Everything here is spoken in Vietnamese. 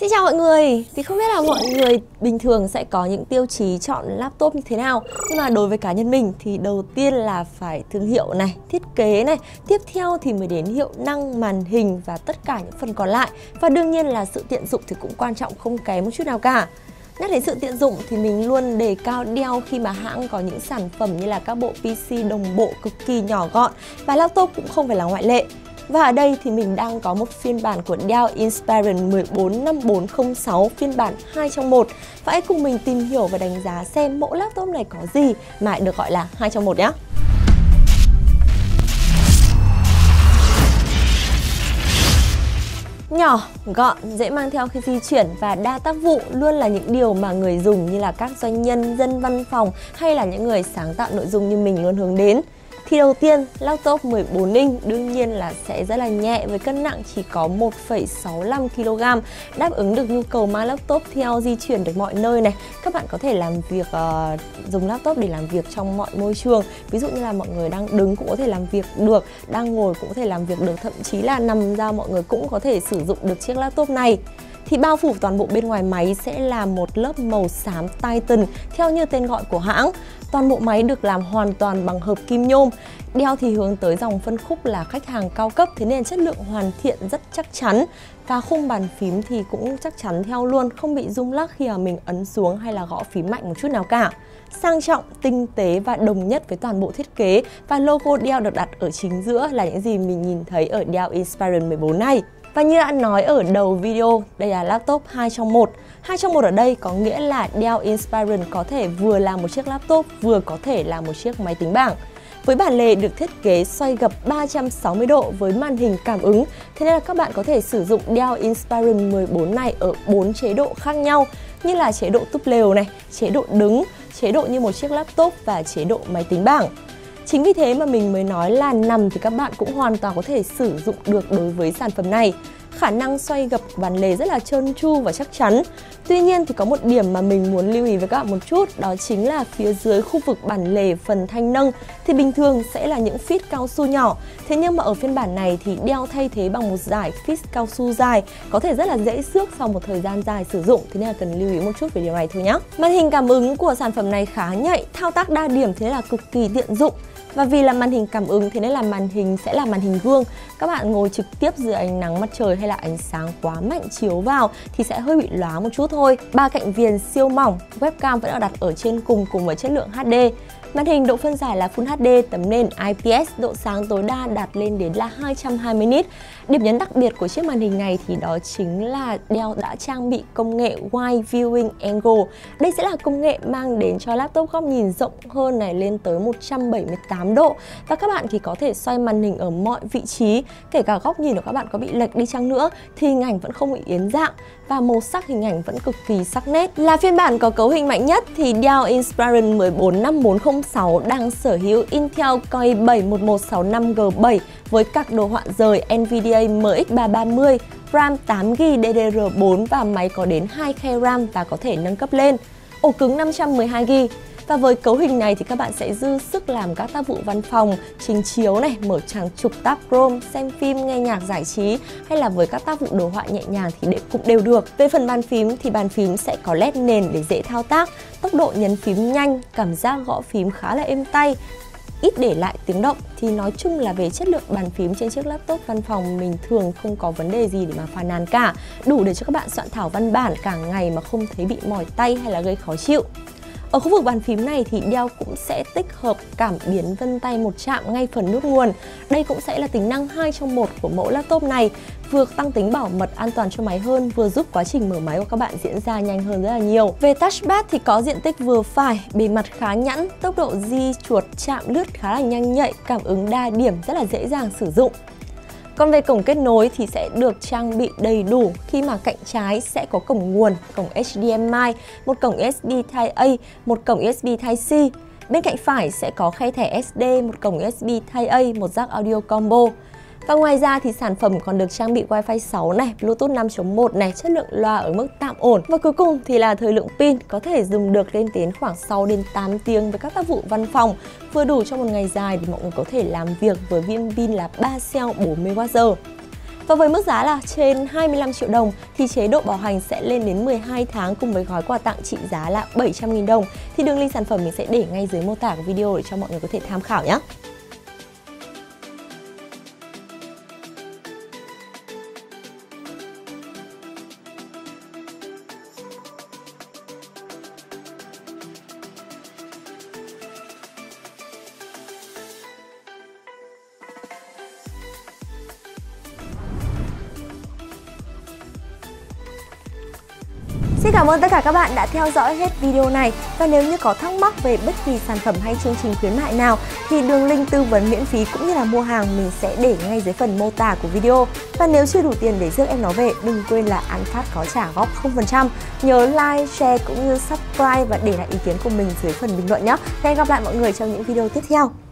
Xin chào mọi người, thì không biết là mọi người bình thường sẽ có những tiêu chí chọn laptop như thế nào. Nhưng mà đối với cá nhân mình thì đầu tiên là phải thương hiệu này, thiết kế này. Tiếp theo thì mới đến hiệu năng, màn hình và tất cả những phần còn lại. Và đương nhiên là sự tiện dụng thì cũng quan trọng không kém một chút nào cả. Nhắc đến sự tiện dụng thì mình luôn đề cao Dell khi mà hãng có những sản phẩm như là các bộ PC đồng bộ cực kỳ nhỏ gọn. Và laptop cũng không phải là ngoại lệ. Và ở đây thì mình đang có một phiên bản của Dell Inspiron 14 5406 phiên bản 2 trong 1. Và hãy cùng mình tìm hiểu và đánh giá xem mẫu laptop này có gì mà được gọi là 2 trong 1 nhé. Nhỏ, gọn, dễ mang theo khi di chuyển và đa tác vụ luôn là những điều mà người dùng như là các doanh nhân, dân văn phòng hay là những người sáng tạo nội dung như mình luôn hướng đến. Thì đầu tiên, laptop 14 inch đương nhiên là sẽ rất là nhẹ với cân nặng chỉ có 1,65 kg, đáp ứng được nhu cầu mang laptop theo di chuyển được mọi nơi này. Các bạn có thể làm việc dùng laptop để làm việc trong mọi môi trường. Ví dụ như là mọi người đang đứng cũng có thể làm việc được, đang ngồi cũng có thể làm việc được, thậm chí là nằm ra mọi người cũng có thể sử dụng được chiếc laptop này. Thì bao phủ toàn bộ bên ngoài máy sẽ là một lớp màu xám Titan theo như tên gọi của hãng. Toàn bộ máy được làm hoàn toàn bằng hợp kim nhôm. Dell thì hướng tới dòng phân khúc là khách hàng cao cấp, thế nên chất lượng hoàn thiện rất chắc chắn. Và khung bàn phím thì cũng chắc chắn theo luôn, không bị rung lắc khi mà mình ấn xuống hay là gõ phím mạnh một chút nào cả. Sang trọng, tinh tế và đồng nhất với toàn bộ thiết kế. Và logo Dell được đặt ở chính giữa là những gì mình nhìn thấy ở Dell Inspiron 14 này. Và như đã nói ở đầu video, đây là laptop 2 trong 1. 2 trong 1 ở đây có nghĩa là Dell Inspiron có thể vừa là một chiếc laptop, vừa có thể là một chiếc máy tính bảng. Với bản lề được thiết kế xoay gập 360 độ với màn hình cảm ứng, thế nên là các bạn có thể sử dụng Dell Inspiron 14 này ở 4 chế độ khác nhau, như là chế độ túp lều này, chế độ đứng, chế độ như một chiếc laptop và chế độ máy tính bảng. Chính vì thế mà mình mới nói là nằm thì các bạn cũng hoàn toàn có thể sử dụng được đối với sản phẩm này. Khả năng xoay gập bàn lề rất là trơn tru và chắc chắn. Tuy nhiên thì có một điểm mà mình muốn lưu ý với các bạn một chút, đó chính là phía dưới khu vực bàn lề phần thanh nâng thì bình thường sẽ là những phít cao su nhỏ. Thế nhưng mà ở phiên bản này thì Dell thay thế bằng một dải phít cao su dài, có thể rất là dễ xước sau một thời gian dài sử dụng, thế nên là cần lưu ý một chút về điều này thôi nhé. Màn hình cảm ứng của sản phẩm này khá nhạy, thao tác đa điểm thế là cực kỳ tiện dụng. Và vì là màn hình cảm ứng thế nên là màn hình sẽ là màn hình gương. Các bạn ngồi trực tiếp dưới ánh nắng mặt trời hay là ánh sáng quá mạnh chiếu vào thì sẽ hơi bị lóa một chút thôi. Ba cạnh viền siêu mỏng, webcam vẫn được đặt ở trên cùng với chất lượng HD. Màn hình độ phân giải là Full HD, tấm nền IPS, độ sáng tối đa đạt lên đến là 220 nits. Điểm nhấn đặc biệt của chiếc màn hình này thì đó chính là Dell đã trang bị công nghệ Wide Viewing Angle. Đây sẽ là công nghệ mang đến cho laptop góc nhìn rộng hơn này, lên tới 178 độ. Và các bạn thì có thể xoay màn hình ở mọi vị trí, kể cả góc nhìn của các bạn có bị lệch đi chăng nữa thì hình ảnh vẫn không bị biến dạng và màu sắc hình ảnh vẫn cực kỳ sắc nét. Là phiên bản có cấu hình mạnh nhất thì Dell Inspiron 14 5406 đang sở hữu Intel Core i7 1165G7 với các đồ họa rời NVIDIA MX330, RAM 8GB DDR4 và máy có đến 2GB RAM và có thể nâng cấp lên, ổ cứng 512GB. Và với cấu hình này thì các bạn sẽ dư sức làm các tác vụ văn phòng, trình chiếu này, mở trang trục tab Chrome, xem phim, nghe nhạc giải trí hay là với các tác vụ đồ họa nhẹ nhàng thì cũng đều được. Về phần bàn phím thì bàn phím sẽ có led nền để dễ thao tác, tốc độ nhấn phím nhanh, cảm giác gõ phím khá là êm tay, ít để lại tiếng động. Thì nói chung là về chất lượng bàn phím trên chiếc laptop văn phòng mình thường không có vấn đề gì để mà phàn nàn cả, đủ để cho các bạn soạn thảo văn bản cả ngày mà không thấy bị mỏi tay hay là gây khó chịu. Ở khu vực bàn phím này thì Dell cũng sẽ tích hợp cảm biến vân tay một chạm ngay phần nút nguồn. Đây cũng sẽ là tính năng 2 trong 1 của mẫu laptop này, vừa tăng tính bảo mật an toàn cho máy hơn, vừa giúp quá trình mở máy của các bạn diễn ra nhanh hơn rất là nhiều. Về touchpad thì có diện tích vừa phải, bề mặt khá nhẵn, tốc độ di chuột chạm lướt khá là nhanh nhạy, cảm ứng đa điểm rất là dễ dàng sử dụng. Còn về cổng kết nối thì sẽ được trang bị đầy đủ, khi mà cạnh trái sẽ có cổng nguồn, cổng HDMI, một cổng USB Type A, một cổng USB Type C. Bên cạnh phải sẽ có khay thẻ SD, một cổng USB Type A, một jack audio combo. Và ngoài ra thì sản phẩm còn được trang bị WiFi 6 này, Bluetooth 5.1 này, chất lượng loa ở mức tạm ổn. Và cuối cùng thì là thời lượng pin có thể dùng được lên đến khoảng 6 đến 8 tiếng với các tác vụ văn phòng, vừa đủ cho một ngày dài để mọi người có thể làm việc với viên pin là 3 cell 40Wh. Và với mức giá là trên 25 triệu đồng thì chế độ bảo hành sẽ lên đến 12 tháng cùng với gói quà tặng trị giá là 700.000 đồng. Thì đường link sản phẩm mình sẽ để ngay dưới mô tả của video để cho mọi người có thể tham khảo nhé. Xin cảm ơn tất cả các bạn đã theo dõi hết video này, và nếu như có thắc mắc về bất kỳ sản phẩm hay chương trình khuyến mại nào thì đường link tư vấn miễn phí cũng như là mua hàng mình sẽ để ngay dưới phần mô tả của video. Và nếu chưa đủ tiền để rước em nó về, đừng quên là An Phat có trả góp 0%. Nhớ like, share cũng như subscribe và để lại ý kiến của mình dưới phần bình luận nhé. Hẹn gặp lại mọi người trong những video tiếp theo.